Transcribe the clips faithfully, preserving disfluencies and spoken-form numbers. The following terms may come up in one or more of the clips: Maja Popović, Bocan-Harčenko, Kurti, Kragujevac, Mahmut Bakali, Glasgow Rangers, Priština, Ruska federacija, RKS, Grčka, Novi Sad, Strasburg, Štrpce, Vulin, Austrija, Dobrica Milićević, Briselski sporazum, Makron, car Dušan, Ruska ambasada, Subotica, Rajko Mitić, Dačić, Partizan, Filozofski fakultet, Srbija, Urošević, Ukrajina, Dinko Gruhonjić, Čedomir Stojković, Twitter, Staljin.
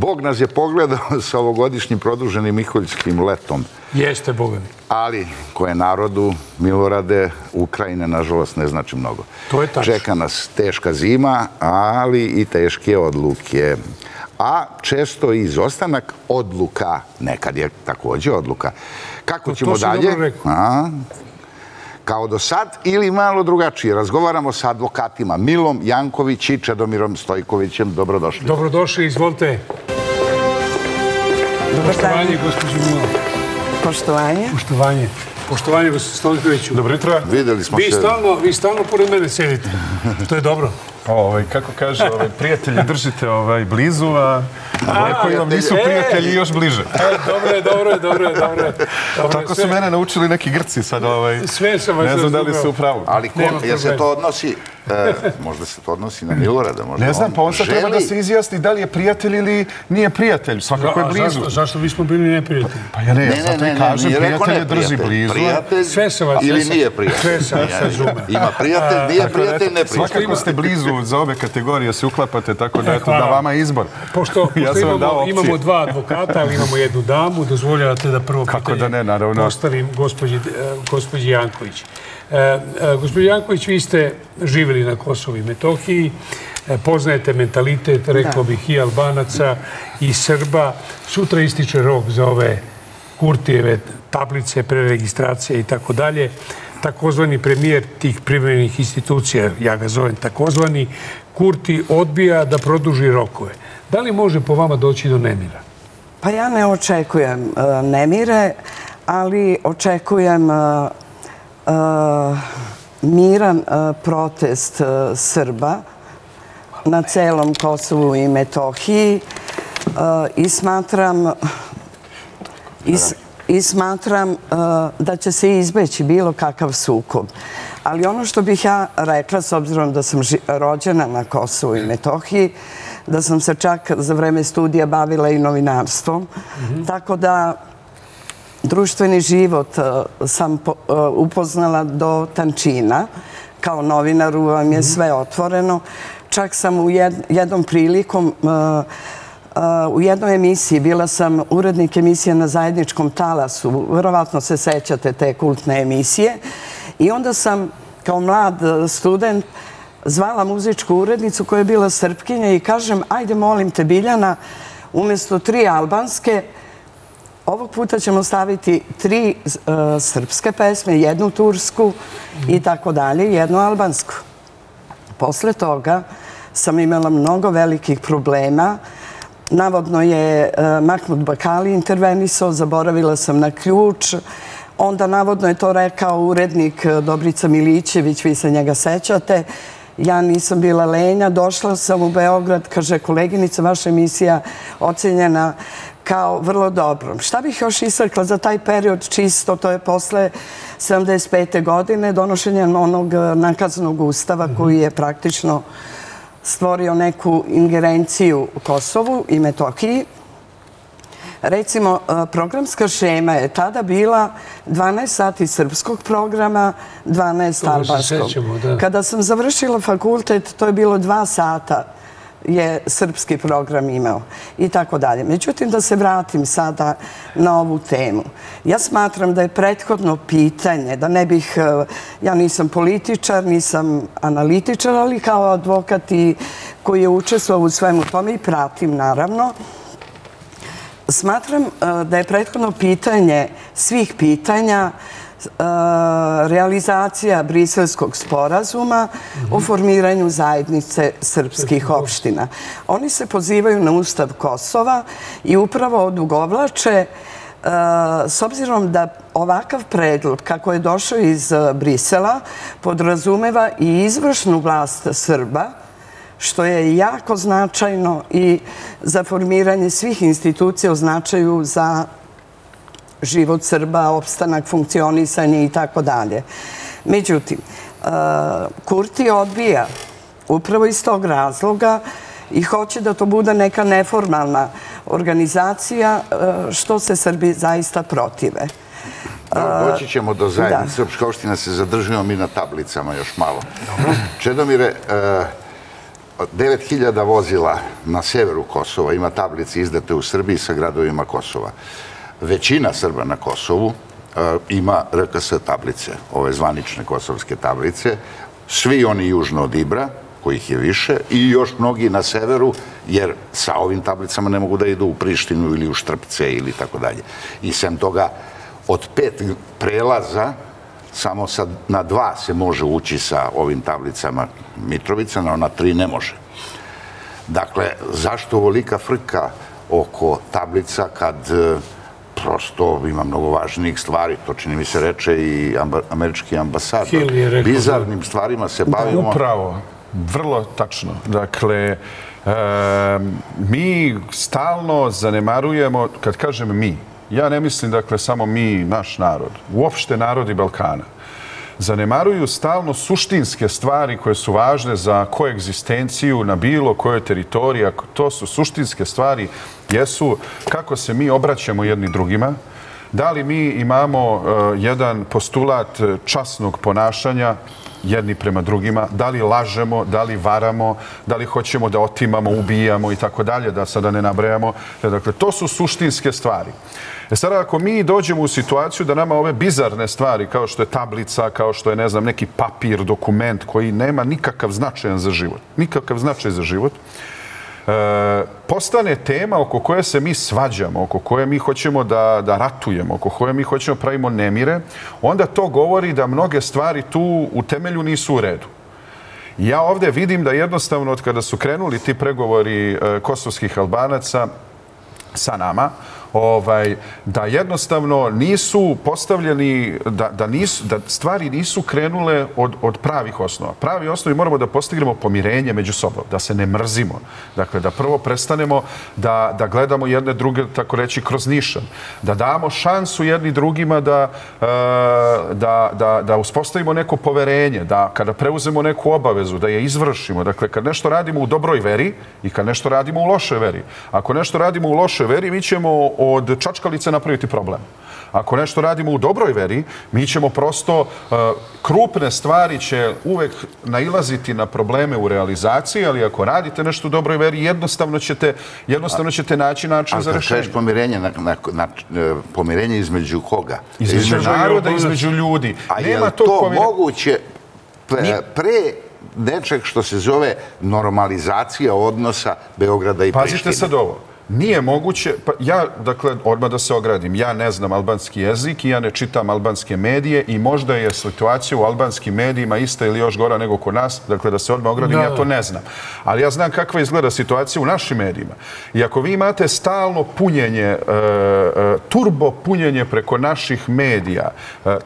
Bog nas je pogledao sa ovogodišnjim produženim miholjskim letom. Jeste, Bog mi. Ali, koje narodu, Milorade, Ukrajine, nažalost, ne znači mnogo. To je tačno. Čeka nas teška zima, ali i teške odluke. A često i izostanak odluka, nekad je također odluka. Kako ćemo dalje? To si dobro rekao. Kao do sad ili malo drugačije. Razgovaramo sa advokatima Milom Janković i Čedomirom Stojkovićem. Dobrodošli. Dobrodošli, izvolite. Poštovanje, gospođo Mila. Poštovanje. Poštovanje. Poštovanje, gospođo Stojkoviću. Dobro jutro. Videli smo se. Vi stalno pored mene sedite. To je dobro. Kako kaže, prijatelji držite blizu, a koji vam nisu prijatelji još bliže. Dobro je, dobro je, dobro je, dobro je. Tako su mene naučili neki Grci sad, ne znam da li su u pravu. Ali jer se to odnosi, možda se to odnosi na Milorada. Ne znam, pa on sad treba da se izjasni da li je prijatelj ili nije prijatelj, svakako je blizu. Zašto bismo bili neprijatelji? Pa ja ne, zato i kažem, prijatelje drži blizu. Prijatelj ili nije prijatelj. Ima prijatelj, nije prijatelj, ne prijatelj. Za ove kategorije se uklapate, tako da eto da vama izbor. Pošto imamo dva advokata, ali imamo jednu damu, dozvoljavate da prvo pitanje postavim gospođi Janković. Gospođo Janković, vi ste živjeli na Kosovu i Metohiji, poznajete mentalitet, rekao bih, i Albanaca i Srba. Sutra ističe rok za ove Kurtijeve tablice, preregistracije i tako dalje. Takozvani premijer tih privremenih institucija, ja ga zovem takozvani, Kurti odbija da produži rokove. Da li može po vama doći do nemira? Pa ja ne očekujem nemire, ali očekujem miran protest Srba na celom Kosovu i Metohiji i smatram... i smatram da će se izbeći bilo kakav sukob. Ali ono što bih ja rekla, s obzirom da sam rođena na Kosovu i Metohiji, da sam se čak za vreme studija bavila i novinarstvom, tako da društveni život sam upoznala do tančina. Kao novinaru vam je sve otvoreno. Čak sam u jednom prilikom... U jednoj emisiji, bila sam urednik emisije na zajedničkom talasu, verovatno se sećate te kultne emisije, i onda sam kao mlad student zvala muzičku urednicu koja je bila Srpkinja i kažem, ajde molim te Biljana, umjesto tri albanske, ovog puta ćemo staviti tri srpske pesme, jednu tursku i tako dalje, jednu albansku. Posle toga sam imala mnogo velikih problema. Navodno je Mahmut Bakali intervenisao, zaboravila sam na ključ. Onda navodno je to rekao urednik Dobrica Milićević, vi se njega sećate. Ja nisam bila lenja, došla sam u Beograd, kaže koleginica, vaša emisija ocenjena kao vrlo dobro. Šta bih još istakla za taj period čisto, to je posle sedamdeset pete godine donošenja onog nakaznog ustava koji je praktično stvorio neku ingerenciju u Kosovu i Metohiji. Recimo, programska šema je tada bila dvanaest sati srpskog programa, dvanaest albanskog. Kada sam završila fakultet, to je bilo dva sata je srpski program imao i tako dalje. Međutim, da se vratim sada na ovu temu. Ja smatram da je prethodno pitanje, da ne bih, ja nisam političar, nisam analitičar, ali kao advokat koji je učestvovao u svemu tome i pratim, naravno. Smatram da je prethodno pitanje svih pitanja realizacija Briselskog sporazuma o formiranju zajednice srpskih opština. Oni se pozivaju na Ustav Kosova i upravo odugovlače, s obzirom da ovakav predlog kako je došao iz Brisela podrazumeva i izvršnu vlast Srba, što je jako značajno i za formiranje svih institucija u značaju za život Srba, opstanak, funkcionisanje i tako dalje. Međutim, Kurti odbija upravo iz tog razloga i hoće da to bude neka neformalna organizacija, što se Srbi zaista protive. Doći ćemo do zajednice. Srpska opština se zadržimo mi na tablicama još malo. Čedomire, devet hiljada vozila na severu Kosova, ima tablice izdate u Srbiji sa gradovima Kosova. Većina Srba na Kosovu ima R K S tablice, ove zvanične kosovske tablice, svi oni južno od Ibra, kojih je više, i još mnogi na severu, jer sa ovim tablicama ne mogu da idu u Prištinu ili u Štrpce ili tako dalje. I sem toga, od pet prelaza, samo na dva se može ući sa ovim tablicama Mitrovica, na ona tri ne može. Dakle, zašto ovolika frka oko tablica kad prosto ima mnogo važnijih stvari, to čini mi se reče i američki ambasador. Bizarnim stvarima se bavimo. Upravo, vrlo tačno. Dakle, mi stalno zanemarujemo, kad kažem mi, ja ne mislim, dakle, samo mi, naš narod, uopšte narodi Balkana, zanemaruju stalno suštinske stvari koje su važne za koegzistenciju na bilo kojoj teritoriji. To su suštinske stvari, jesu kako se mi obraćamo jedni drugima, da li mi imamo jedan postulat časnog ponašanja jedni prema drugima, da li lažemo, da li varamo, da li hoćemo da otimamo, ubijamo i tako dalje, da sada ne nabrajamo. Dakle, to su suštinske stvari. E sada, ako mi dođemo u situaciju da nama ove bizarne stvari, kao što je tablica, kao što je, ne znam, neki papir, dokument koji nema nikakav značajan za život, nikakav značaj za život, postane tema oko koje se mi svađamo, oko koje mi hoćemo da, da ratujemo, oko koje mi hoćemo pravimo nemire, onda to govori da mnoge stvari tu u temelju nisu u redu. Ja ovdje vidim da jednostavno od kada su krenuli ti pregovori kosovskih Albanaca sa nama, Ovaj, da jednostavno nisu postavljeni, da, da, nisu, da stvari nisu krenule od, od pravih osnova. Pravi osnovi moramo da postignemo pomirenje među sobom, da se ne mrzimo. Dakle, da prvo prestanemo da, da gledamo jedne druge, tako reći, kroz nišan. Da damo šansu jedni drugima da, da, da, da uspostavimo neko poverenje, da kada preuzemo neku obavezu, da je izvršimo. Dakle, kad nešto radimo u dobroj veri i kad nešto radimo u lošoj veri. Ako nešto radimo u lošoj veri, mi ćemo od čačkalice napraviti problem. Ako nešto radimo u dobroj veri, mi ćemo prosto, krupne stvari će uvek nailaziti na probleme u realizaciji, ali ako radite nešto u dobroj veri, jednostavno ćete, jednostavno ćete naći način za rešenje. Ali pomirenje, na, na, na, pomirenje između koga? Između, između naroda, između ljudi. A Nema je to pomire... moguće pre... pre... nečeg što se zove normalizacija odnosa Beograda i Prištine? Pazite sad ovo. Nije moguće, pa ja, dakle, odmah da se ogradim, ja ne znam albanski jezik i ja ne čitam albanske medije i možda je situacija u albanskim medijima ista ili još gora nego kod nas, dakle, da se odmah ogradim, no. Ja to ne znam. Ali ja znam kakva izgleda situacija u našim medijima. I ako vi imate stalno punjenje, turbo punjenje preko naših medija,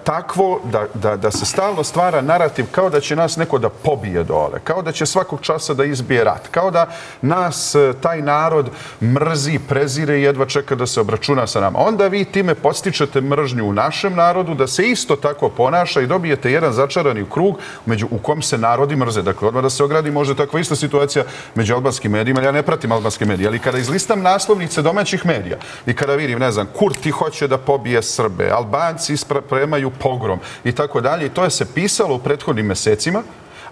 takvo da, da, da se stalno stvara narativ kao da će nas neko da pobije dole, kao da će svakog časa da izbije rat, kao da nas taj narod mrzi, prezire i jedva čeka da se obračuna sa nama. Onda vi time podstičete mržnju u našem narodu da se isto tako ponaša i dobijete jedan začarani krug među u kom se narodi mrze. Dakle, odmah da se ogradi, možda takva ista situacija među albanskim medijima. Ja ne pratim albanske medije, ali kada izlistam naslovnice domaćih medija i kada vidim, ne znam, Kurti hoće da pobije Srbe, Albanci spremaju pogrom i tako dalje. I to je se pisalo u prethodnim mesecima,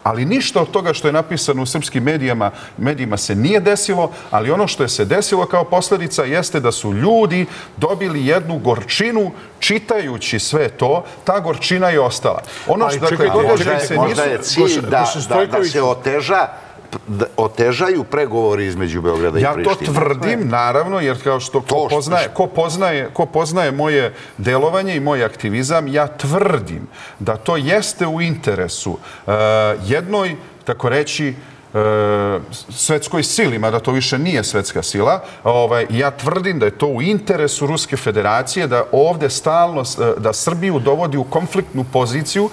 ali ništa od toga što je napisano u srpskim medijima, medijima se nije desilo, ali ono što je se desilo kao posljedica jeste da su ljudi dobili jednu gorčinu čitajući sve to, ta gorčina je ostala. Ono što, dakle, događaj se nisu... Možda je cilj da, da, da se oteža otežaju pregovori između Beograda i Prištine. Ja to tvrdim, naravno, jer kao što ko poznaje, ko poznaje, ko poznaje moje delovanje i moj aktivizam, ja tvrdim da to jeste u interesu uh, jednoj, tako reći, svetskoj sili, mada to više nije svetska sila. Ovaj, ja tvrdim da je to u interesu Ruske federacije da ovdje stalno, da Srbiju dovodi u konfliktnu poziciju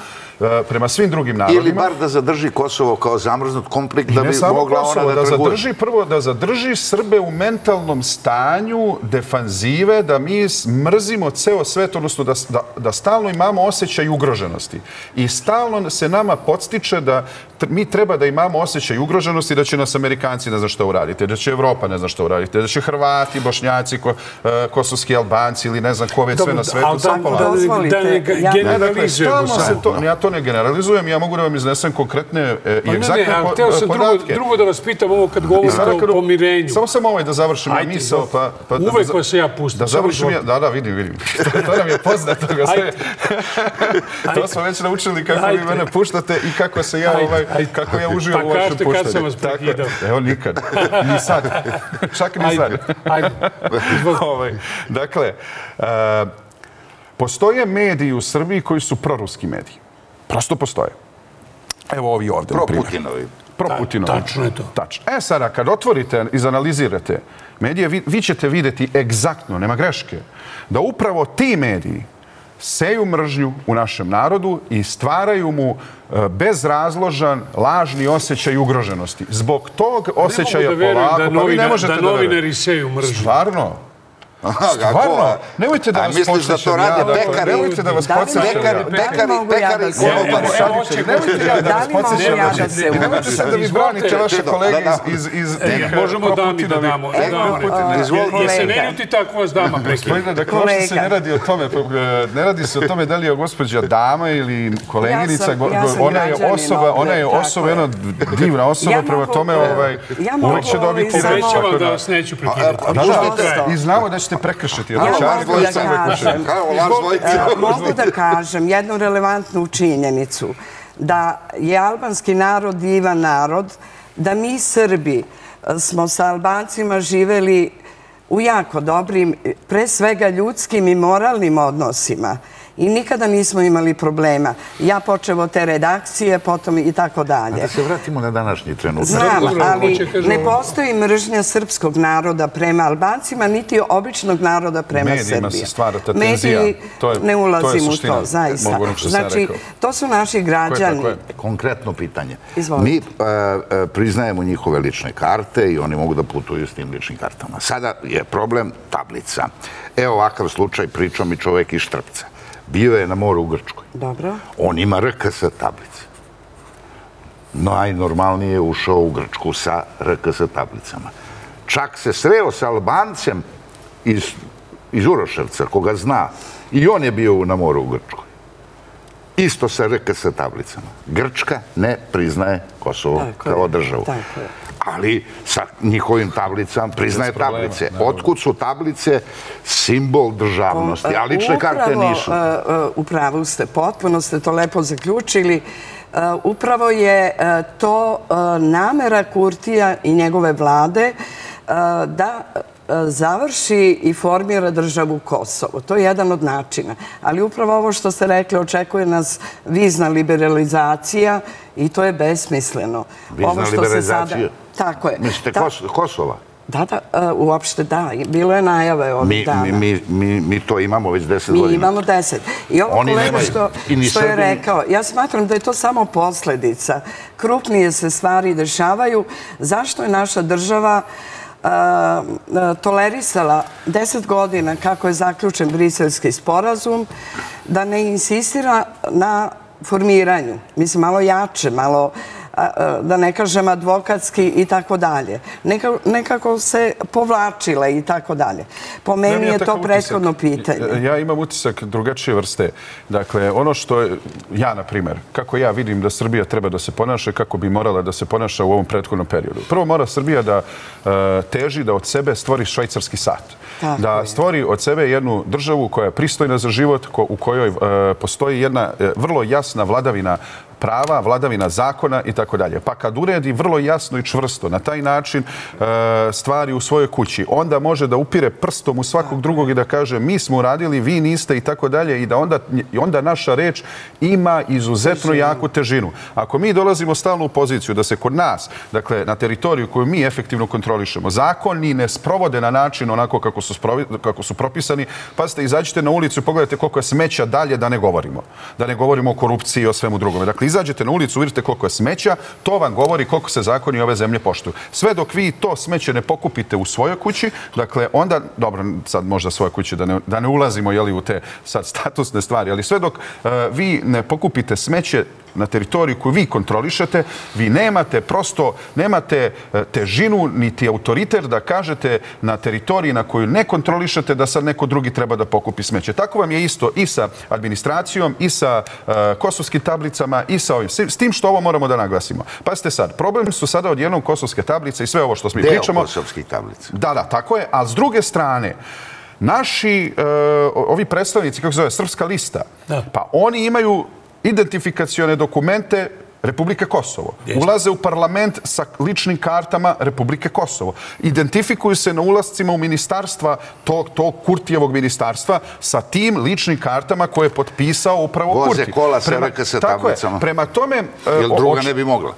prema svim drugim narodima. Ili bar da zadrži Kosovo kao zamrznut konflikt da bi mogla ona da trguje. Prvo da zadrži Srbe u mentalnom stanju defanzive, da mi mrzimo ceo svet, odnosno da, da, da stalno imamo osjećaj ugroženosti. I stalno se nama podstiče da mi treba da imamo osjećaj ugroženosti da će nas Amerikanci ne zna što uraditi, da će Evropa ne zna što uraditi, da će Hrvati, Bošnjaci, kosovski Albanci ili ne znam ko već sve na svetu. Ja to ne generalizujem, ja mogu da vam iznesem konkretne i egzaktne podatke. Drugo da vas pitam ovo kad govorite o pomirenju. Samo sam ovaj da završim ja misao. Uvek vas se ja pustim. Da završim ja, da, da, vidim, vidim. To nam je poznato. To smo već naučili kako vi mene puštate i kako se ja ovaj kako ja uživam u vašem puštanju. Pa kažete kad sam vas prekidao. Evo nikad. Ni sad. Čak ni sad. Dakle, postoje mediji u Srbiji koji su proruski mediji. Prosto postoje. Evo ovi ovdje. Proputinovi. Proputinovi. Tačno je to. Tačno. E sada, kad otvorite i zanalizirate medije, vi ćete vidjeti egzaktno, nema greške, da upravo ti mediji seju mržnju u našem narodu i stvaraju mu bezrazložan, lažni osjećaj ugroženosti. Zbog tog osjećaja polako, vi ne možete da verujete. Da novinari seju mržnju. Stvarno? Stvarno? Nemojte da vas podsjećam. Misliš da to rade pekari? Nemojte da vas podsjećam. Pekari, pekari, konobari. Nemojte ja da vas podsjećam. Nemojte sad da vi branite vaše kolege iz Proputinovih. Možemo dami da damo. Jer se ne ljuti tako vas dama prekida. Dakle, ošto se ne radi o tome. Ne radi se o tome da li je gospođa dama ili koleginica. Ona je osoba, ona je osoba, jedna divna osoba. Prema tome, uvijek će dobiti reći. Obećavam da vas neću prekidati. I znamo da ću prekršiti. Mogu da kažem jednu relevantnu činjenicu da je albanski narod divan narod, da mi Srbi smo sa Albancima živeli u jako dobrim, pre svega ljudskim i moralnim odnosima i nikada nismo imali problema. Ja počeo te redakcije, potom i tako dalje. Da se vratimo na današnji trenutak. Znam, ali ne postoji mržnja srpskog naroda prema Albancima, niti običnog naroda prema Srbiji. Medijima se stvara ta tenzija. Ne ulazim u to, zaista. Znači, to su naši građani. Konkretno pitanje. Mi priznajemo njihove lične karte i oni mogu da putuju s tim ličnim kartama. Sada je problem tablica. Evo ovakav slučaj, pričao mi čovek iz Štrpca. Bio je na moru u Grčkoj. On ima R K S tablice. Najnormalnije je ušao u Grčku sa R K S tablicama. Čak se sreo sa Albancem iz Uroševca, koga zna. I on je bio na moru u Grčkoj. Isto sa R K S tablicama. Grčka ne priznaje Kosovo kao državu. Ali sa njihovim tablicama priznaje tablice. Otkud su tablice simbol državnosti, a lične karte nisu. Upravo ste, potpuno ste to lepo zaključili. Upravo je to namera Kurtija i njegove vlade da završi i formira državu Kosovo. To je jedan od načina. Ali upravo ovo što ste rekli, očekuje nas vizna liberalizacija i to je besmisleno. Vizna liberalizacija? Tako je. Mislite Kosova? Da, da, uopšte da. Bilo je najave ovih dana. Mi to imamo već deset godina. Mi imamo deset. I ovo kolega što je rekao, ja smatram da je to samo posljedica. Krupnije se stvari dešavaju. Zašto je naša država tolerisala deset godina kako je zaključen Briselski sporazum, da ne insistira na formiranju. Mislim, malo jače, malo, da ne kažem, advokatski i tako dalje. Nekako se povlačila i tako dalje. Po meni je to prethodno pitanje. Ja imam utisak drugačije vrste. Dakle, ono što ja, na primjer, kako ja vidim da Srbija treba da se ponaša, kako bi morala da se ponaša u ovom prethodnom periodu. Prvo mora Srbija da teži da od sebe stvori švajcarski sat. Da stvori od sebe jednu državu koja je pristojna za život, u kojoj postoji jedna vrlo jasna vladavina prava, vladavina zakona i tako dalje. Pa kad uredi vrlo jasno i čvrsto na taj način stvari u svojoj kući, onda može da upire prstom u svakog drugog i da kaže mi smo uradili, vi niste i tako dalje i da onda naša reč ima izuzetno jaku težinu. Ako mi dolazimo stalno u poziciju da se kod nas, dakle na teritoriju koju mi efektivno kontrolišemo, zakoni ne sprovode na način onako kako su propisani, pazite, izađite na ulicu i pogledajte koliko je smeća, dalje da ne govorimo. Da ne govorimo o korupciji i o svemu drugome. Dakle, izađete na ulicu, vidite koliko je smeća, to vam govori koliko se zakoni ove zemlje poštuju. Sve dok vi to smeće ne pokupite u svojoj kući, dakle, onda, dobro, sad možda svoje kuće, da ne ulazimo u te sad statusne stvari, ali sve dok vi ne pokupite smeće na teritoriju koju vi kontrolišete, vi nemate prosto, nemate težinu niti autoritet da kažete na teritoriji na koju ne kontrolišete da sad neko drugi treba da pokupi smeće. Tako vam je isto i sa administracijom, i sa kosovskim tablicama, i sa ovim. S tim što ovo moramo da naglasimo. Pazite sad, problem su sada odjednom kosovske tablice i sve ovo što mi pričamo. Deo kosovskih tablica. Da, da, tako je. A s druge strane, naši, ovi predstavnici, kako se zove, Srpska lista, pa oni imaju identifikacione dokumente Republike Kosovo. Ulaze u parlament sa ličnim kartama Republike Kosovo. Identifikuju se na ulazcima u ministarstva, tog Kurtijevog ministarstva, sa tim ličnim kartama koje je potpisao upravo Kurti. Voze kola sa R K S tablicama. Prema tome... Jel druga ne bi mogla?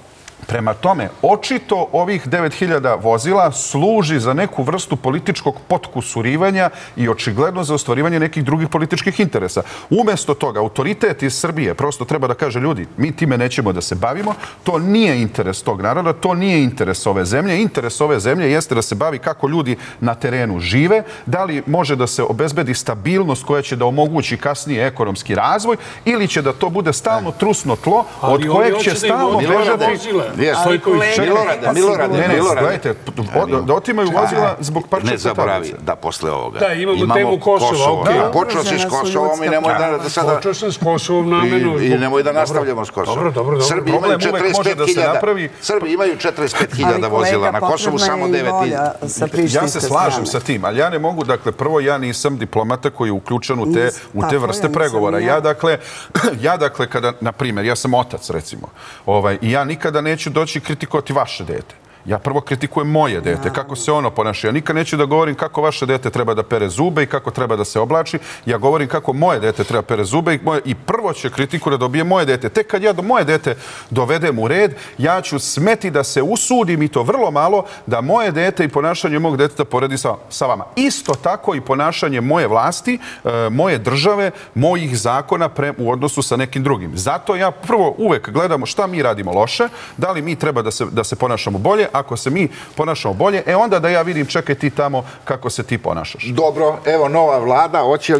Prema tome, očito ovih devet hiljada vozila služi za neku vrstu političkog potkusurivanja i očigledno za ostvarivanje nekih drugih političkih interesa. Umesto toga, autoritet iz Srbije prosto treba da kaže ljudi, mi time nećemo da se bavimo, to nije interes tog naroda, to nije interes ove zemlje. Interes ove zemlje jeste da se bavi kako ljudi na terenu žive, da li može da se obezbedi stabilnost koja će da omogući kasnije ekonomski razvoj ili će da to bude stalno trusno tlo od kojeg će stalno bežati... Milorade, Milorade, Milorade. Da otimaju vozila zbog parče tablice. Ne zaboravi da posle ovoga imamo Kosovo. Počeo si s Kosovom i nemoj da sada... Počeo sam s Kosovom namenu. I nemoj da nastavljamo s Kosovom. Srbi imaju četrdeset pet hiljada. Srbi imaju četrdeset pet hiljada vozila. Na Kosovu samo devet hiljada. Ja se slažem sa tim, ali ja ne mogu, dakle, prvo ja nisam diplomata koji je uključen u te vrste pregovora. Ja, dakle, kada, na primjer, ja sam otac, recimo, i ja nikada neću doći kritikovati vaše dete. Ja prvo kritikujem moje dete, kako se ono ponaša. Ja nikad neću da govorim kako vaše dete treba da pere zube i kako treba da se oblači. Ja govorim kako moje dete treba pere zube i prvo će kritiku da dobije moje dete. Tek kad ja do moje dete dovedem u red, ja ću smeti da se usudim, i to vrlo malo, da moje dete i ponašanje mog deteta poredi sa vama. Isto tako i ponašanje moje vlasti, moje države, mojih zakona u odnosu sa nekim drugim. Zato ja prvo uvek gledamo šta mi radimo loše, da li mi treba da se ponašamo bolje. Ako se mi ponašamo bolje, e onda da ja vidim, čekaj ti tamo kako se ti ponašaš. Dobro, evo nova vlada, hoće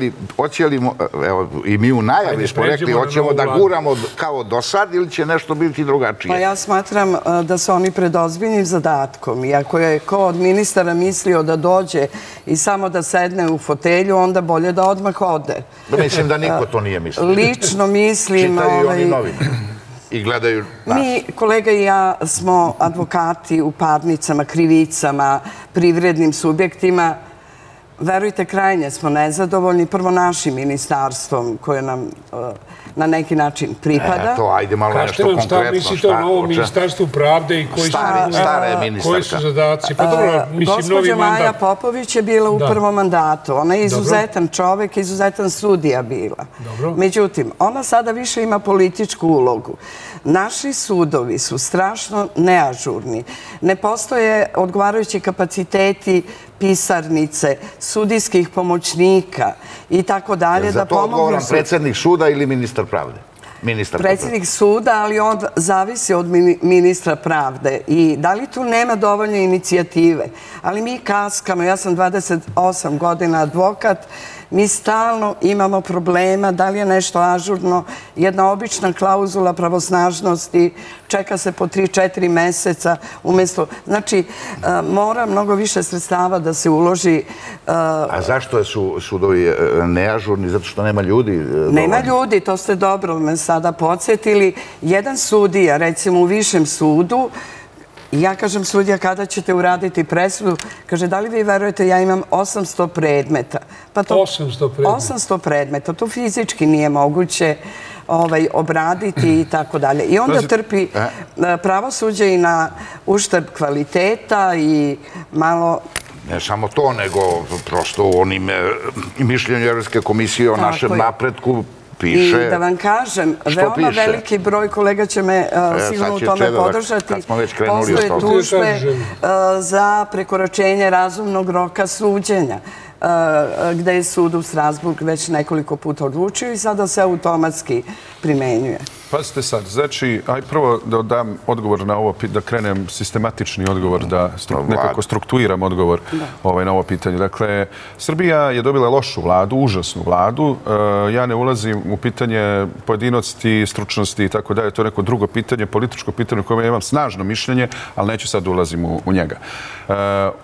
li, evo i mi u najavi smo rekli, hoćemo da guramo kao do sad ili će nešto biti drugačije? Pa ja smatram da su oni pred ozbiljnim zadatkom. I ako je ko od ministara mislio da dođe i samo da sedne u fotelju, onda bolje da odmah ode. Mislim da niko to nije mislio. Lično mislim... Čitaju oni novine. I gledaju nas. Mi, kolega i ja, smo advokati u parnicama, krivicama, privrednim subjektima. Verujte, krajnje smo nezadovoljni. Prvo našim ministarstvom, koje nam na neki način pripada. Eto, ajde malo nešto konkretno. Kažete nam šta mislite o novom ministarstvu pravde i koji su zadaci. Gospođa Maja Popović je bila u prvom mandatu. Ona je izuzetan čovek, izuzetan sudija bila. Međutim, ona sada više ima političku ulogu. Naši sudovi su strašno neažurni. Ne postoje odgovarajući kapaciteti pisarnice, sudijskih pomoćnika i tako dalje. Za to odgovoran predsjednik suda ili ministar pravde? Predsjednik suda, ali on zavisi od ministra pravde. I da li tu nema dovoljno inicijative? Ali mi kaskamo, ja sam dvadeset osam godina advokat, mi stalno imamo problema, da li je nešto ažurno, jedna obična klauzula pravosnažnosti, čeka se po tri do četiri meseca umjesto... Znači, mora mnogo više sredstava da se uloži... A zašto su sudovi neažurni? Zato što nema ljudi? Nema ljudi, to ste dobro me sada podsjetili. Jedan sudija, recimo u višem sudu, ja kažem, sudija, kada ćete uraditi presudu? Kaže, da li vi verujete, ja imam osamsto predmeta. osamsto predmeta. To fizički nije moguće obraditi i tako dalje. I onda trpi pravosuđe i na uštrb kvaliteta i malo... Ne samo to, nego prosto u onim mišljenju Evropske komisije o našem napretku. I da vam kažem, veoma veliki broj kolega će me sigurno u tome podržati. Postoje tužbe za prekoračenje razumnog roka suđenja, gde je sud u Strasburg već nekoliko puta odlučio i sada se automatski primenjuje. Pazite sad, znači, aj prvo da dam odgovor na ovo, da krenem sistematični odgovor, da nekako struktuiram odgovor na ovo pitanje. Dakle, Srbija je dobila lošu vladu, užasnu vladu. Ja ne ulazim u pitanje pojedinosti, stručnosti i tako dalje. To je neko drugo pitanje, političko pitanje u kojem imam snažno mišljenje, ali neću sad ulazim u, u njega. E,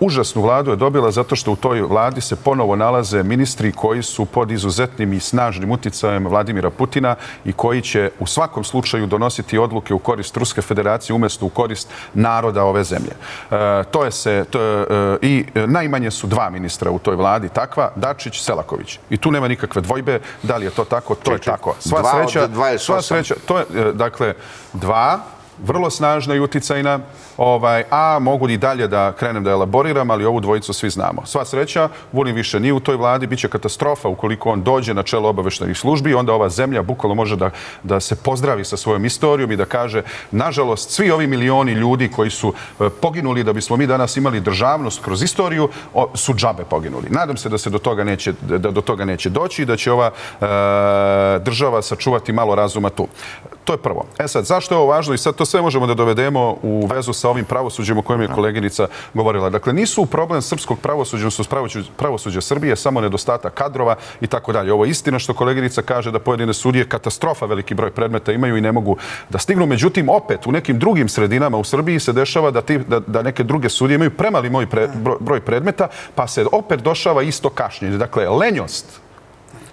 užasnu vladu je dobila zato što u toj vladi se ponovo nalaze ministri koji su pod izuzetnim i snažnim uticajem Vladimira Putina i koji će u svakom slučaju donositi odluke u korist Ruske federacije umjesto u korist naroda ove zemlje. E, to je se, to je, e, i najmanje su dva ministra u toj vladi takva, Dačić, Selaković. I tu nema nikakve dvojbe da li je to tako, to je tako. Sva sreća, sva sreća, to je, dakle, dva, vrlo snažna i uticajna, ovaj, a mogu i dalje da krenem da elaboriram, ali ovu dvojicu svi znamo. Sva sreća, Vulin više nije u toj vladi, bit će katastrofa ukoliko on dođe na čelo obaveštajnih službi, onda ova zemlja bukvalno može da, da se pozdravi sa svojom istorijom i da kaže, nažalost, svi ovi milioni ljudi koji su poginuli da bismo mi danas imali državnost kroz istoriju, su džabe poginuli. Nadam se da se do toga neće, da do toga neće doći i da će ova e, država sačuvati malo razuma tu. To je prvo. E sad, zašto je ovo važno i sad to sve možemo da dovedemo u vezu sa ovim pravosuđem o kojem je koleginica govorila. Dakle, nisu problem srpskog pravosuđa, su pravosuđa Srbije, samo nedostatak kadrova i tako dalje. Ovo je istina što koleginica kaže da pojedine sudije katastrofa, veliki broj predmeta imaju i ne mogu da stignu. Međutim, opet, u nekim drugim sredinama u Srbiji se dešava da, ti, da, da neke druge sudije imaju premali moj pre, broj predmeta, pa se opet došava isto kašnjenje. Dakle, lenjost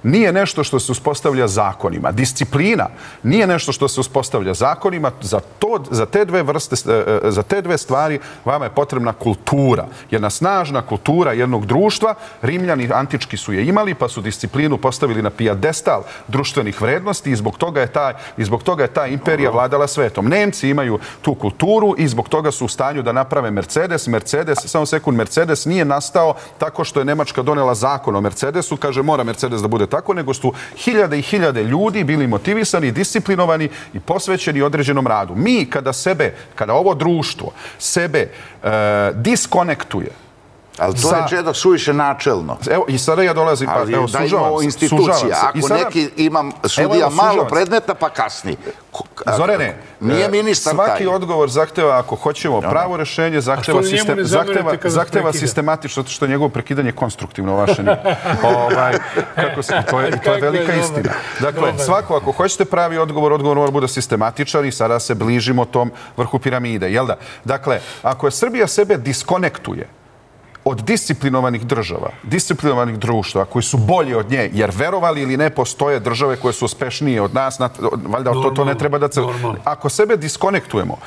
nije nešto što se uspostavlja zakonima. Disciplina nije nešto što se uspostavlja zakonima. Za, to, za, te dve vrste, za te dve stvari vama je potrebna kultura. Jedna snažna kultura jednog društva. Rimljani antički su je imali, pa su disciplinu postavili na pijadestal društvenih vrednosti i zbog toga je ta, i zbog toga je ta imperija vladala svetom. Nemci imaju tu kulturu i zbog toga su u stanju da naprave Mercedes. Mercedes, samo sekund, Mercedes nije nastao tako što je Nemačka donela zakon o Mercedesu. Kaže, mora Mercedes da bude tako, nego su hiljade i hiljade ljudi bili motivisani, disciplinovani i posvećeni određenom radu. Mi, kada sebe, kada ovo društvo sebe e, diskonektuje. Ali to za... je četak suviše načelno. Evo, i sada ja dolazim, pa, evo, sužavam se. Ali da imamo institucija. Ako sada... neki imam sudija evo, evo, malo predmeta, pa kasni. Zorane, nije ministar svaki taj odgovor zahteva, ako hoćemo pravo rješenje, zahteva, sistem, zahteva, zahteva sistematično, zato što je njegovo prekidanje konstruktivno, vaše nije. Ovaj, kako se, to, je, to je velika istina. Dakle, svako, ako hoćete pravi odgovor, odgovor mora bude sistematičan i sada se bližimo tom vrhu piramide. Jel da? Dakle, ako je Srbija sebe diskonektuje od disciplinovanih država, disciplinovanih društva koji su bolji od nje, jer verovali ili ne postoje države koje su uspešnije od nas, valjda to, to ne treba da se... Ako sebe diskonektujemo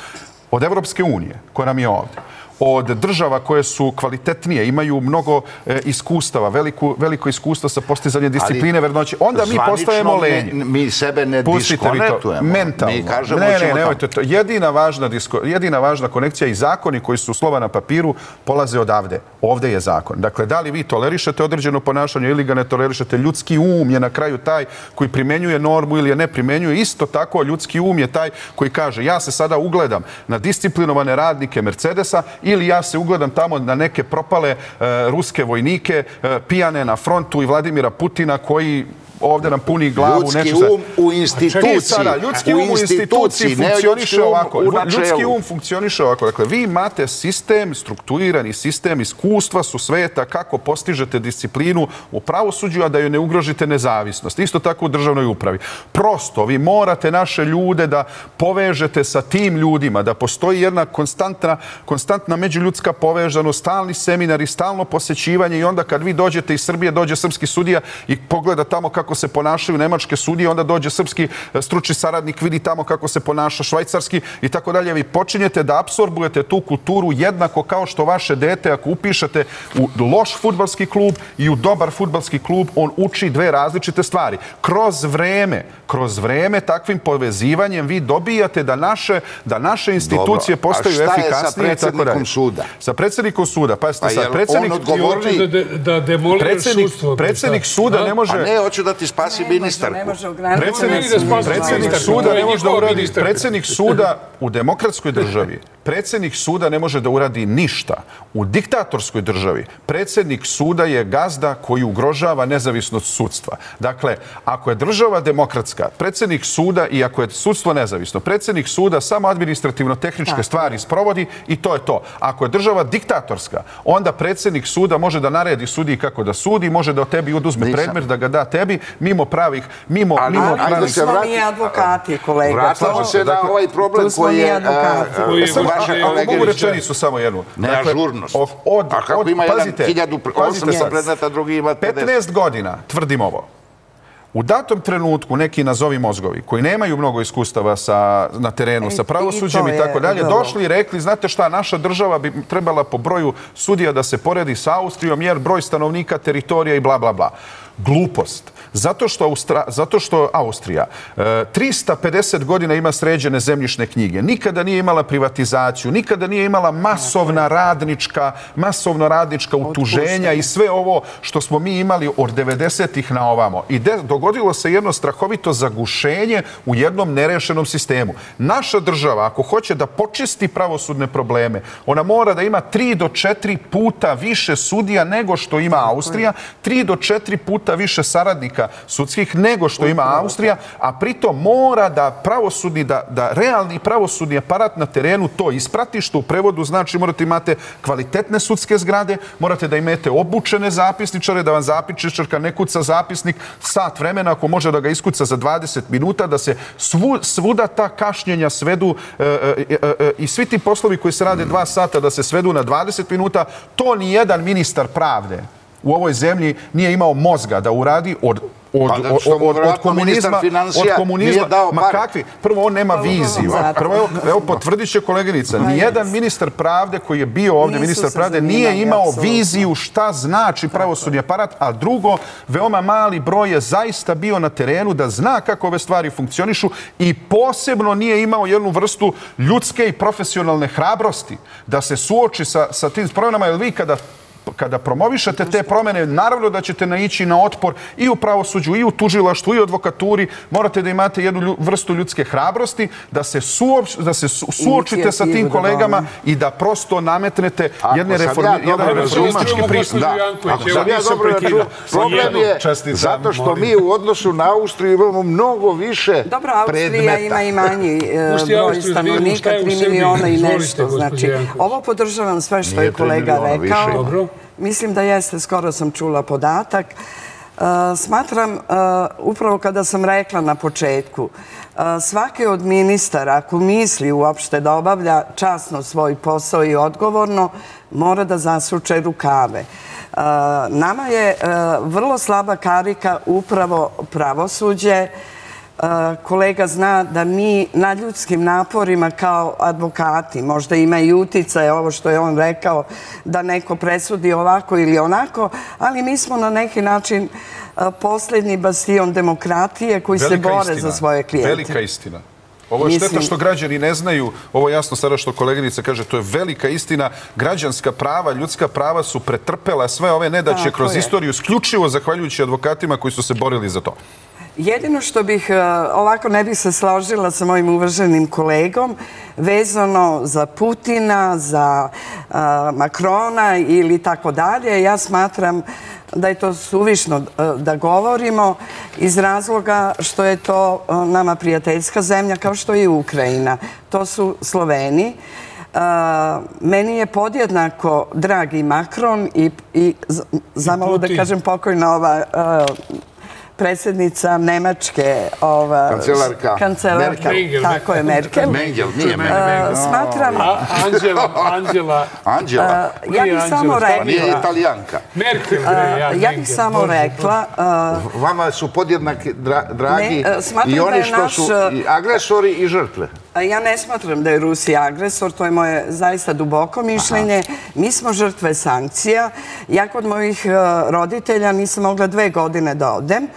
od Evropske unije, koja nam je ovdje, od država koje su kvalitetnije, imaju mnogo e, iskustava, veliku, veliko iskustvo sa postizanjem discipline, vernoće, onda mi postajemo lenji. Mi, mi sebe ne diskonektujemo. Mentalno. Mi kažemo, ne, ne, ne, to, jedina, važna disko, jedina važna konekcija i zakoni koji su slova na papiru polaze odavde. Ovde je zakon. Dakle, da li vi tolerišete određeno ponašanje ili ga ne tolerišete? Ljudski um je na kraju taj koji primenjuje normu ili je ne primenjuje. Isto tako, ljudski um je taj koji kaže, ja se sada ugledam na disciplinovane radnike Mercedesa ili ja se ugledam tamo na neke propale uh, ruske vojnike, uh, pijane na frontu i Vladimira Putina koji ovdje nam puni glavu. Ljudski um u instituciji. Sada, ljudski um u instituciji funkcioniše ovako. Ljudski um funkcioniše ovako. Dakle, vi imate sistem, strukturirani sistem, iskustva su sveta kako postižete disciplinu u pravosuđu, a da ju ne ugrožite nezavisnost. Isto tako u državnoj upravi. Prosto, vi morate naše ljude da povežete sa tim ljudima, da postoji jedna konstantna, konstantna međuljudska povežanost, stalni seminari, stalno posjećivanje i onda kad vi dođete iz Srbije, dođe srpski sudija i pogleda tamo kako kako se ponašaju nemačke sudije, onda dođe srpski stručni saradnik, vidi tamo kako se ponaša švajcarski i tako dalje. Vi počinjete da apsorbujete tu kulturu jednako kao što vaše dete, ako upišete u loš fudbalski klub i u dobar fudbalski klub, on uči dve različite stvari. Kroz vreme, kroz vreme takvim povezivanjem vi dobijate da naše, da naše institucije dobro postaju efikasnije. A šta je sa predsjednikom suda? Sa predsjednikom suda, pa jeste pa sad, predsjednik... On odgovorni da demolira sudstvo. Predsjednik suda ne može... da ti spasi ministar. Predsjednik suda u demokratskoj državi, predsjednik suda ne može da uradi ništa. U diktatorskoj državi predsjednik suda je gazda koji ugrožava nezavisnost sudstva. Dakle, ako je država demokratska, predsjednik suda i ako je sudstvo nezavisno, predsjednik suda samo administrativno-tehničke stvari sprovodi i to je to. Ako je država diktatorska, onda predsjednik suda može da naredi sudiji kako da sudi, može da o tebi oduzme predmet, da ga da tebi mimo pravih, mimo pravih stvari. Smo mi advokati, kolega. Vratimo se na ovaj problem koji je... Mogu rečenicu samo jednu. Neažurnost. A kako ima jedan hiljadu predmeta, drugi ima pedeset. petnaest godina, tvrdim ovo. U datom trenutku neki nazovi mozgovi koji nemaju mnogo iskustava na terenu sa pravosuđem i tako dalje došli i rekli, znate šta, naša država bi trebala po broju sudija da se poredi sa Austrijom jer broj stanovnika, teritorija i bla bla bla. Glupost. Zato što Austrija trista pedeset godina ima sređene zemljišne knjige, nikada nije imala privatizaciju, nikada nije imala masovna radnička utuženja i sve ovo što smo mi imali od devedesetih na ovamo. I dogodilo se jedno strahovito zagušenje u jednom nerešenom sistemu. Naša država, ako hoće da počisti pravosudne probleme, ona mora da ima tri do četiri puta više sudija nego što ima Austrija, tri do četiri puta više saradnika sudskih nego što ima Austrija, a pritom mora da pravosudni, da realni pravosudni aparat na terenu to isprati, što u prevodu znači morate imate kvalitetne sudske zgrade, morate da imate obučene zapisničare, da vam zapisničarka ne kuca zapisnik sat vremena, ako može da ga iskuca za dvadeset minuta, da se svuda ta kašnjenja svedu i svi ti poslovi koji se rade dva sata da se svedu na dvadeset minuta. To ni jedan ministar pravde u ovoj zemlji nije imao mozga da uradi od komunizma, od komunizma, ma kakvi, prvo on nema viziju, prvo, evo potvrdit će koleginica, nijedan ministar pravde koji je bio ovdje ministar pravde nije imao viziju šta znači pravosudni aparat, a drugo, veoma mali broj je zaista bio na terenu da zna kako ove stvari funkcionišu i posebno nije imao jednu vrstu ljudske i profesionalne hrabrosti da se suoči sa tim promenama, jer vi kada kada promovišate te promjene, naravno da ćete naići na otpor i u pravosuđu, i u tužilaštvu, i u advokaturi. Morate da imate jednu vrstu ljudske hrabrosti, da se suočite sa tim kolegama i da prosto nametnete jedan reformistički pristup. Problem je zato što mi u odnosu na Austriju imamo mnogo više predmeta. Dobro, Austrija ima i manji broj stanovnika, tri miliona i nešto. Ovo podržavam sve što je kolega rekao. Mislim da jeste, skoro sam čula podatak. Smatram, upravo kada sam rekla na početku, svaki od ministara, ako misli uopšte da obavlja časno svoj posao i odgovorno, mora da zasuče rukave. Nama je vrlo slaba karika upravo pravosuđe. Kolega zna da mi na ljudskim naporima kao advokati, možda ima i uticaje ovo što je on rekao, da neko presudi ovako ili onako, ali mi smo na neki način posljednji bastion demokratije koji se bore za svoje klijente. Velika istina. Ovo je šteta što građani ne znaju, ovo je jasno sada što koleginica kaže, to je velika istina, građanska prava, ljudska prava su pretrpela sve ove nedaće kroz istoriju, isključivo zahvaljujući advokatima koji su se borili za to. Jedino što bih, ovako ne bih se složila sa mojim uvaženim kolegom, vezano za Putina, za Makrona ili tako dalje, ja smatram da je to suvišno da govorimo iz razloga što je to nama prijateljska zemlja kao što je i Ukrajina. To su Sloveni. Meni je podjednako dragi Makron i zamalo da kažem pokojna ova... predsjednica Nemačke, kancelarka, tako je, Merkel. Mengel, nije Mengel. Smatram... Angela. Angela. Ja bih samo rekla... Nije italijanka. Merkel, ja Mengel. Ja bih samo rekla... Vama su podjednaki dragi i oni što su agresori i žrtve. Ja ne smatram da je Rusija agresor, to je moje zaista duboko mišljenje. Mi smo žrtve sankcija. Ja kod mojih roditelja nisam mogla dve godine da odem.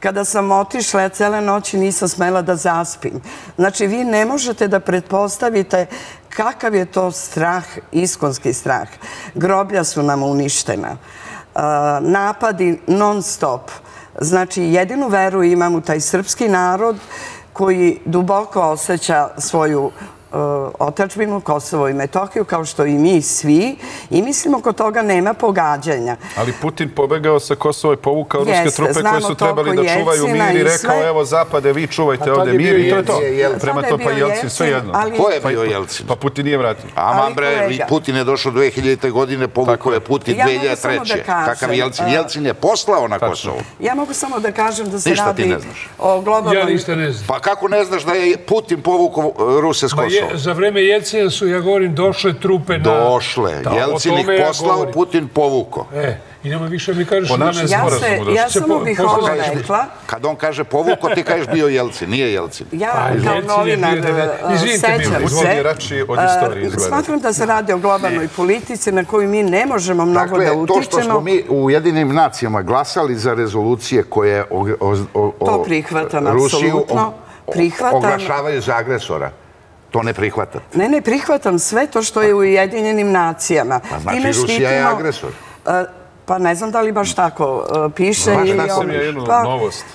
Kada sam otišla, ja cele noći nisam smela da zaspim. Znači, vi ne možete da pretpostavite kakav je to strah, iskonski strah. Groblja su nam uništena. Napadi non stop. Znači, jedinu veru imam u taj srpski narod koji duboko osjeća svoju otadžbinu Kosovo i Metohiju, kao što i mi svi, i mislim oko toga nema pogađanja. Ali Putin pobegao sa Kosova i povukao ruske trupe koje su trebali da čuvaju mir i rekao, evo zapade, vi čuvajte ovdje mir i to je to. Prema to pa Jeljcin, sve jedno. Ko je bio Jeljcin? Pa Putin nije vratio. Aman bre, Putin je došao dve hiljadite. godine, povukao je Putin dve hiljade treće. Kakav Jeljcin? Jeljcin je poslao na Kosovo. Ja mogu samo da kažem da se radi o globalnom... Ja ništa ne znam. Pa kako ne znaš da je Putin povukao Ruse s Kosova? Za vreme Jeljcina su, ja govorim, došle trupe na... Došle. Jeljcin ih poslao, Putin povuko. E, i nema više mi kažeš... Ja samo bih ovo rekla... Kad on kaže povuko, ti kažeš bio Jeljcin, nije Jeljcin. Ja kao novinar sećam se. Smatram da se radi o globalnoj politici na koju mi ne možemo mnogo da utičemo. Dakle, to što smo mi u Jedinim nacijama glasali za rezolucije koje... To prihvatam, apsolutno. Oglašavaju za agresora. To ne prihvatam. Ne, ne prihvatam sve to što je u Ujedinjenim nacijama. Pa znači Rusija je agresor. Pa ne znam da li baš tako piše.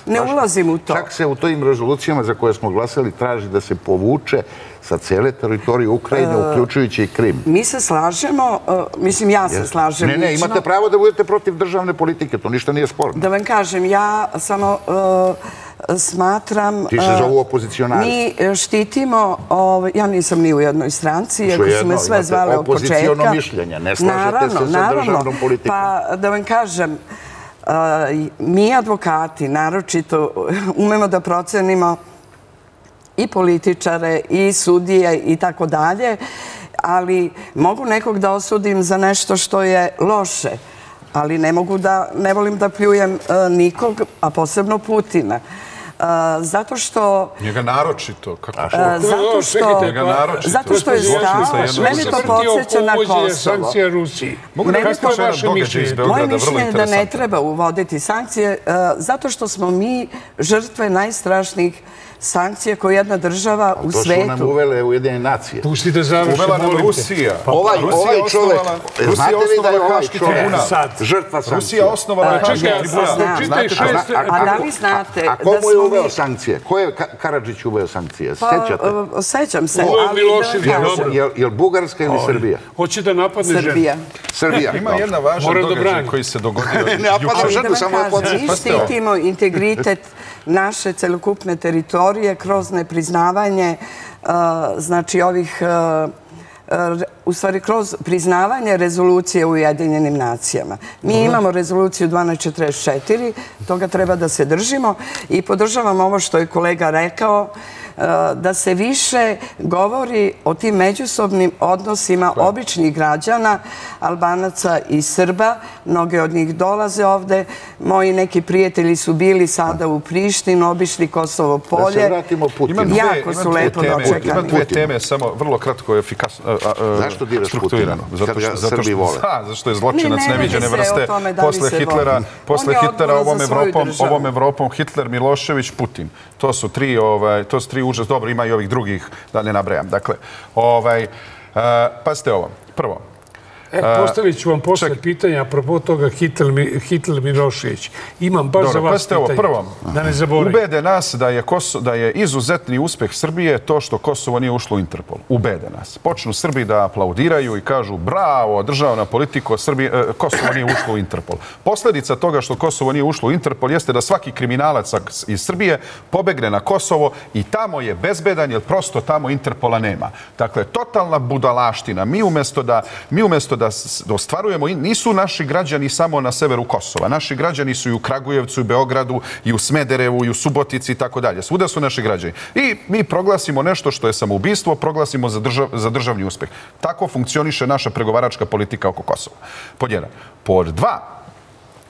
Ne ulazim u to. Čak se u tojim rezolucijama za koje smo glasali traži da se povuče sa cele teritorije Ukrajine, uključujući i Krim. Mi se slažemo, mislim ja se slažem. Ne, ne, imate pravo da budete protiv državne politike, to ništa nije sporno. Da vam kažem, ja samo... smatram... Ti se zovu opozicionari. Mi štitimo... Ja nisam ni u jednoj stranci, iako su me sve zvale od početka. Opoziciono mišljenje, ne slažete se sa državnom politikom. Pa da vam kažem, mi advokati naročito umemo da procenimo i političare, i sudije, i tako dalje, ali mogu nekog da osudim za nešto što je loše, ali ne mogu da, ne volim da pljujem nikog, a posebno Putina. Zato što... Njega naročito. Zato što je stao, meni to podsjeća na Kosovo. Moje mišljenje je da ne treba uvoditi sankcije, zato što smo mi žrtve najstrašnijih sankcije koje jedna država u svetu. To su nam uvele Ujedinjene nacije. Puštite završi. Uvela nam Rusija. Ovaj čovjek, znate li da je ovaj čovjek žrtva sankcija? Rusija osnovala Haški tribunal. A da li znate da smo mi... A komu je uveo sankcije? Ko je Karadžić uveo sankcije? Sećate? Sećam se. Je li Bugarska ili Srbija? Hoće da napadne ženu. Srbija. Ima jedna važna događaj koji se dogodio. Ne napadam ženu, samo je podržavamo. Mi štitimo integritet naše celokupne teritorije kroz nepriznavanje, znači ovih, u stvari kroz priznavanje rezolucije u Ujedinjenim nacijama. Mi imamo rezoluciju dvanaest četrdeset četiri, toga treba da se držimo i podržavam ovo što je kolega rekao, da se više govori o tim međusobnim odnosima običnih građana, Albanaca i Srba. Mnoge od njih dolaze ovde. Moji neki prijatelji su bili sada u Prištinu, obišli Kosovo polje. Da se vratimo Putinu. Jako su lepo dočekani. Ima dve teme, samo vrlo kratko i efikasno. Zašto diraš Putina? Kad ga Srbi vole. Zašto je zločinac neviđene vrste posle Hitlera ovom Evropom. Hitler, Milošević, Putin. To su tri tri užas, dobro, ima i ovih drugih, da ne nabrajam. Dakle, pazite ovo. Prvo. Postavit ću vam posle pitanja, apropo toga Hitler Milošević. Imam baš za vas pitanje. Prvo, ubede nas da je izuzetni uspeh Srbije to što Kosovo nije ušlo u Interpol. Ubede nas. Počnu Srbi da aplaudiraju i kažu bravo, državna politika, Kosovo nije ušlo u Interpol. Posljedica toga što Kosovo nije ušlo u Interpol jeste da svaki kriminalac iz Srbije pobegne na Kosovo i tamo je bezbedan jer prosto tamo Interpola nema. Dakle, totalna budalaština. Mi umjesto da da ostvarujemo, nisu naši građani samo na severu Kosova. Naši građani su i u Kragujevcu, i u Beogradu, i u Smederevu, i u Subotici, i tako dalje. Svuda su naši građani. I mi proglasimo nešto što je samoubistvo, proglasimo za državni uspeh. Tako funkcioniše naša pregovaračka politika oko Kosova. Pod jedan. Pod dva,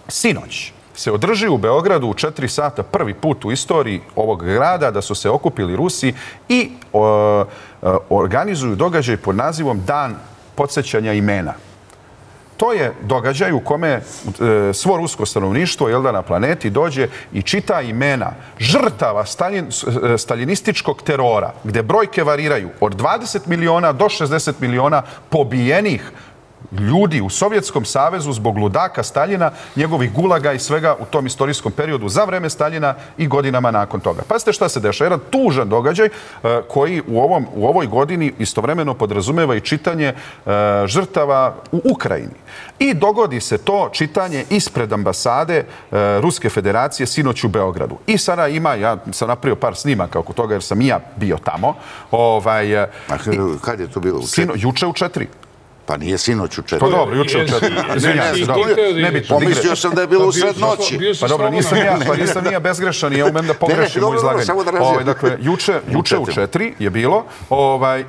sinoć se održi u Beogradu u četiri sata prvi put u istoriji ovog grada da su se okupili Rusi i organizuju događaj pod nazivom Dan podsjećanja imena. To je događaj u kome svo rusko stanovništvo na planeti dođe i čita imena žrtava staljinističkog terora, gde brojke variraju od dvadeset miliona do šezdeset miliona pobijenih ljudi u Sovjetskom savezu zbog ludaka Staljina, njegovih gulaga i svega u tom istorijskom periodu za vreme Staljina i godinama nakon toga. Pazite šta se dešava. Jedan tužan događaj koji u, ovom, u ovoj godini istovremeno podrazumeva i čitanje žrtava u Ukrajini. I dogodi se to čitanje ispred ambasade Ruske federacije sinoć u Beogradu. I sada ima, ja sam napravio par snimaka oko toga jer sam i ja bio tamo. Ovaj, A kad je to bilo? U četiri? Juče u četiri. Pa nije sinoć u četiri. Pa dobro, juče u četiri. Pomislio sam da je bilo u sred noći. Pa dobro, nisam ja, pa nisam ja bezgrešan, ja umem da pogrešim u izlaganju. Dakle, juče u četiri je bilo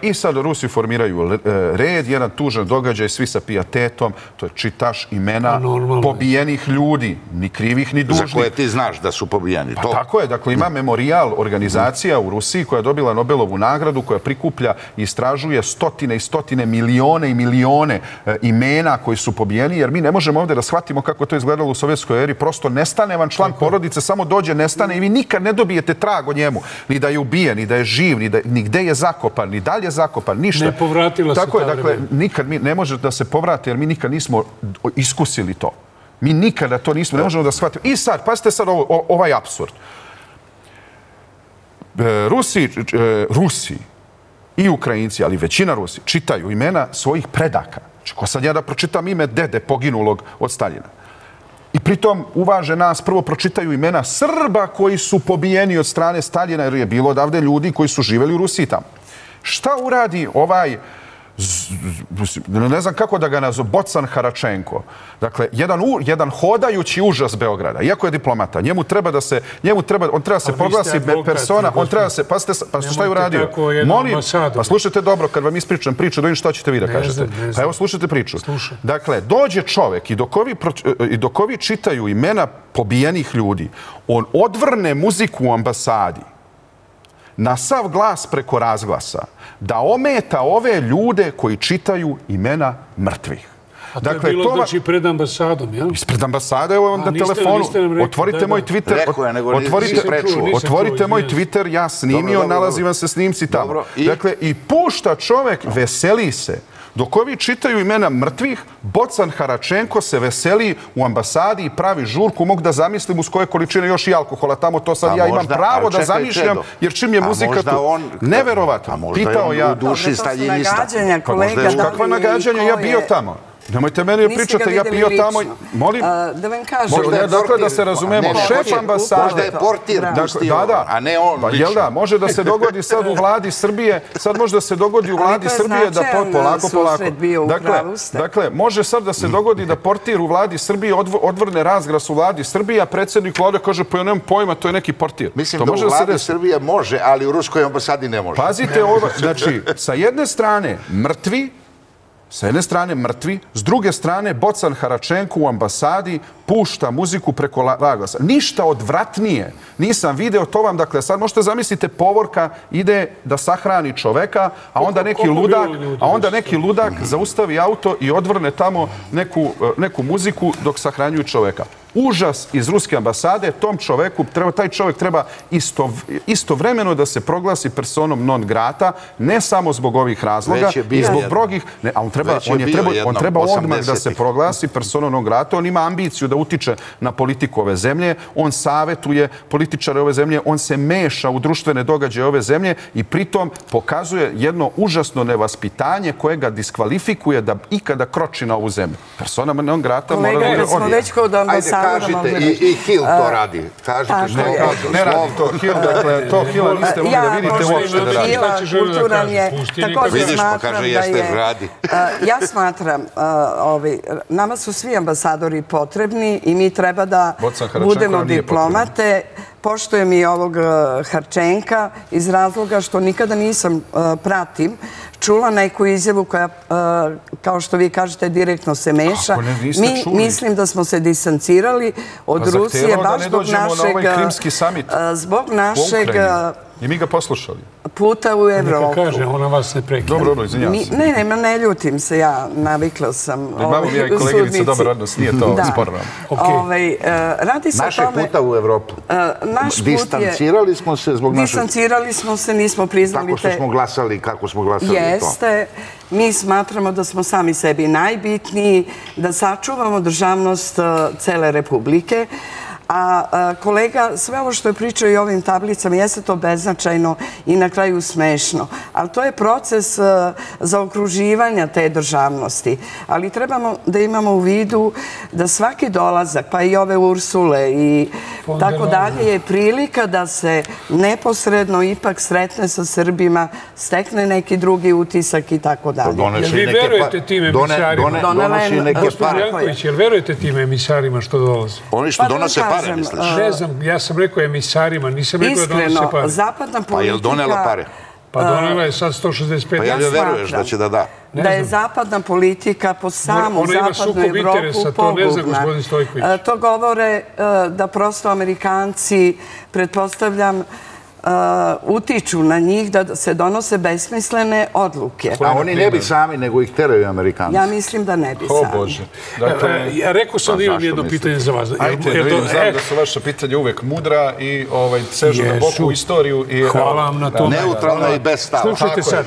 i sad Rusi formiraju red, jedan tužan događaj, svi sa pijatetom, to je čitaš imena pobijenih ljudi, ni krivih, ni dužnih. Za koje ti znaš da su pobijeni. Pa tako je, dakle, ima memorijal organizacija u Rusiji koja je dobila Nobelovu nagradu, koja prikuplja i istražuje stotine i stotine, milione i milione one imena koji su pobijeni, jer mi ne možemo ovdje da shvatimo kako to izgledalo u sovjetskoj eri. Prosto nestane vam član porodice, samo dođe, nestane i vi nikad ne dobijete trag o njemu. Ni da je ubijen, ni da je živ, ni gde je zakopan, ni da li je zakopan, ništa. Ne povratila se ta vremena. Tako je, dakle, nikad mi ne može da se povrate, jer mi nikad nismo iskusili to. Mi nikada to nismo, ne možemo da shvatimo. I sad, pazite sad ovaj apsurd. Rusi, Rusi, i Ukrajinci, ali većina Rusi, čitaju imena svojih predaka. Znači, ko sad ja da pročitam ime dede poginulog od Staljina? I pritom uvaže nas, prvo pročitaju imena Srba koji su pobijeni od strane Staljina, jer je bilo odavde ljudi koji su živeli u Rusiji tamo. Šta uradi ovaj, ne znam kako da ga nazove, Bocan-Harčenko? Dakle, jedan, jedan hodajući užas Beograda, iako je diplomata, njemu treba da se, njemu treba, on treba se proglasi persona, on treba se, pa šta je uradio? Molim, pa slušajte dobro, kad vam ispričam priču, dođem šta ćete vi da kažete. Pa evo, slušajte priču. Dakle, dođe čovek i dok ovi čitaju imena pobijenih ljudi, on odvrne muziku u ambasadi na sav glas preko razglasa, da ometa ove ljude koji čitaju imena mrtvih. A to je bilo, znači, pred ambasadom, jel? Ispred ambasada, evo vam na telefonu. Otvorite moj Twitter, otvorite moj Twitter, ja snimio, nalazi vam se snimci tamo. Dakle, i pušta čovek, veseli se. Dok ovi čitaju imena mrtvih, Bocan-Harčenko se veseli u ambasadi i pravi žurku. Mogu da zamislim uz koje količine još i alkohola tamo. To sad ja imam pravo da zamišljam, jer čim je muzika tu. Neverovatno. A možda je on u duši staljinista. Kakva nagađanja, ja bio tamo. Nemojte meni pričati, ja bio tamo... Molim? Da vam kažem... Dakle, da se razumemo, šef ambasade... Možda je portir pustio, a ne on lično. Da, može da se dogodi sad u vladi Srbije, sad može da se dogodi u vladi Srbije da... Polako, polako. Dakle, može sad da se dogodi da portir u vladi Srbije odvrne razglas u vladi Srbije, a predsjednik vlade kaže, pa ja nemam pojma, to je neki portir. Mislim da u vladi Srbije može, ali u Ruskoj ambasadi ne može. Pazite ovo, znači, sa jedne strane mrtvi, Sa jedne strane mrtvi, s druge strane Bocan-Harčenko u ambasadi pušta muziku preko razglasa. Ništa odvratnije nisam video, to vam, dakle, sad možete zamislite, povorka ide da sahrani čoveka, a onda neki ludak, a onda neki ludak zaustavi auto i odvrne tamo neku, neku muziku dok sahranjuju čoveka. Užas iz Ruske ambasade, tom čoveku, taj čovek treba istovremeno da se proglasi personom non grata, ne samo zbog ovih razloga, i zbog brogih, on treba odmah da se proglasi personom non grata, on ima ambiciju da utiče na politiku ove zemlje, on savjetuje političare ove zemlje, on se meša u društvene događaje ove zemlje i pritom pokazuje jedno užasno nevaspitanje koje ga diskvalifikuje da ikada kroči na ovu zemlju. Persona non grata mora da odmah. Kažite, i Hill to radi. Kažite što je Hill. Ne radi to Hill, dakle, to Hilla niste mogli da vidite uopšte da radi. Ja, možda Hill, kultura mi je, također smatram da je, ja smatram, nama su svi ambasadori potrebni i mi treba da budemo diplomate. Poštujem i ovog Harčenka iz razloga što nikada nisam, pratim, čula neku izjavu koja, kao što vi kažete, direktno se meša. Mi mislim da smo se distancirali od Rusije, baš zbog našeg... I mi ga poslušali. puta u Evropu. Neka kaže, ona vas ne prekida. Dobro, ono, izvinjam se. Ne, ne, ne ljutim se ja, navikla sam u sudnici. Imamo mi je koleginica dobar odnos, nije to sporno. Naš je puta u Evropu. Distancirali smo se zbog našeg... Distancirali smo se, nismo priznali te... Tako što smo glasali i kako smo glasali to. Jeste. Mi smatramo da smo sami sebi najbitniji, da sačuvamo državnost cele Republike. A kolega, sve ovo što je pričao i ovim tablicama, jeste to beznačajno i na kraju smešno. Ali to je proces zaokruživanja te državnosti. Ali trebamo da imamo u vidu da svaki dolazak, pa i ove Ursule i tako dalje, je prilika da se neposredno ipak sretne sa Srbima, stekne neki drugi utisak i tako dalje. Vi verujete tim emisarima? Gospodin Janković, jel verujete tim emisarima što dolaze? Oni što donose pare. Ne znam, ja sam rekao emisarima, nisam rekao da donose pare. Iskreno, zapadna politika... Pa je li donela pare? Pa donela je sad sto šezdeset pet. Pa je li veruješ da će da da? Da je zapadna politika po samu zapadnu Evropu pogubna. To govore da prosto Amerikanci, pretpostavljam, utiču na njih da se donose besmislene odluke. A oni ne bi sami, nego ih teraju Amerikanci. Ja mislim da ne bi sami. O Bože. Rekao sam da imam jedno pitanje za vas. Ajde, da vidim, znam da su vaše pitanje uvek mudra i sežu na boku istoriju. Hvala vam na to. Neutralna i bez stava. Slušajte sad.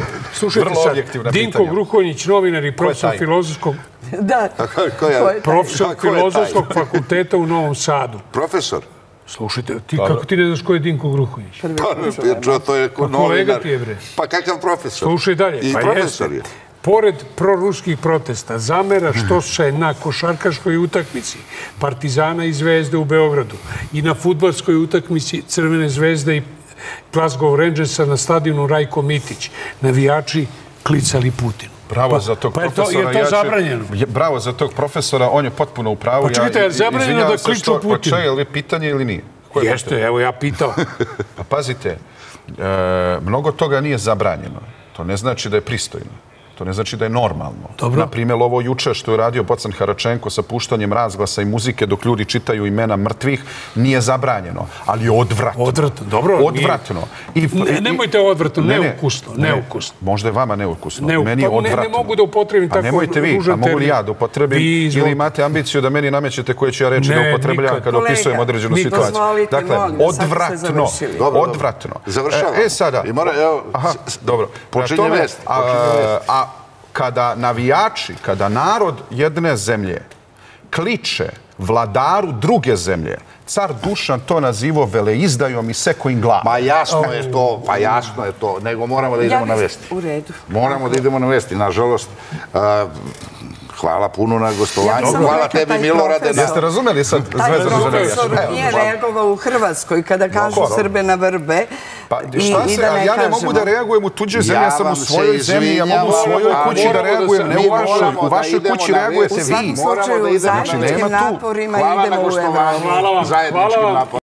Vrlo objektivna pitanja. Dinko Gruhonjić, novinar i profesor filozofskog profesor filozofskog fakulteta u Novom Sadu. Profesor? Slušajte, kako ti ne znaš ko je Dinko Gruhonjić? Pa kolega ti je, bre. Pa kakav profesor? Slušaj dalje. I profesor je. Pored proruskih protesta, zamera što se na košarkaškoj utakmici Partizana i Zvezde u Beogradu i na fudbalskoj utakmici Crvene zvezde i Glasgow Rangersa na stadionu Rajko Mitić navijači klicali Putinu. Bravo za tog profesora. Pa je to zabranjeno? Bravo za tog profesora, on je potpuno u pravu. Pa čekajte, je zabranjeno da kliču Putinu? Pa čekaj, je li pitanje ili nije? Jeste, evo ja pitao. Pa pazite, mnogo toga nije zabranjeno. To ne znači da je pristojno. To ne znači da je normalno. Naprimjer, ovo juče što je radio Bocan-Harčenko sa puštanjem razglasa i muzike dok ljudi čitaju imena mrtvih nije zabranjeno, ali je odvratno. Odvratno, dobro. Odvratno. Nemojte odvratno, neukusno. Možda je vama neukusno. Meni je odvratno. Ne mogu da upotrebim tako ružan termin. Nemojte vi, a mogu li ja da upotrebim? Ili imate ambiciju da meni namećete koje ću ja reći da upotrebljam kada opisujem određenu situaciju. Dakle, odvratno. Odvratno. Završavam. E sada. Kada navijači, kada narod jedne zemlje kliče vladaru druge zemlje, car Dušan to nazivo veleizdajom i seko im glavu. Pa jasno je to, pa jasno je to, nego moramo da idemo na vesti. U redu. Moramo da idemo na vesti, nažalost. Hvala puno na gostovanju. Hvala tebi, Milorade. Jeste razumeli sad? Taj profesor nije reagovao u Hrvatskoj kada kažu Srbe na vrbe. Ja ne mogu da reagujem u tuđoj zemlji, ja sam u svojoj zemlji, ja mogu u svojoj kući da reagujem, ne u vašoj. U vašoj kući reagujete vi. U svakom slučaju, zajedničkim naporima idemo u Evropu. Hvala vam. Zajedničkim naporima.